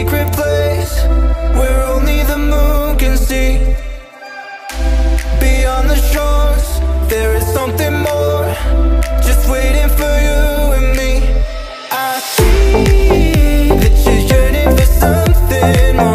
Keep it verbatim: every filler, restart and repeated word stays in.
secret place where only the moon can see. Beyond the shores, there is something more, just waiting for you and me. I see that you're yearning for something more.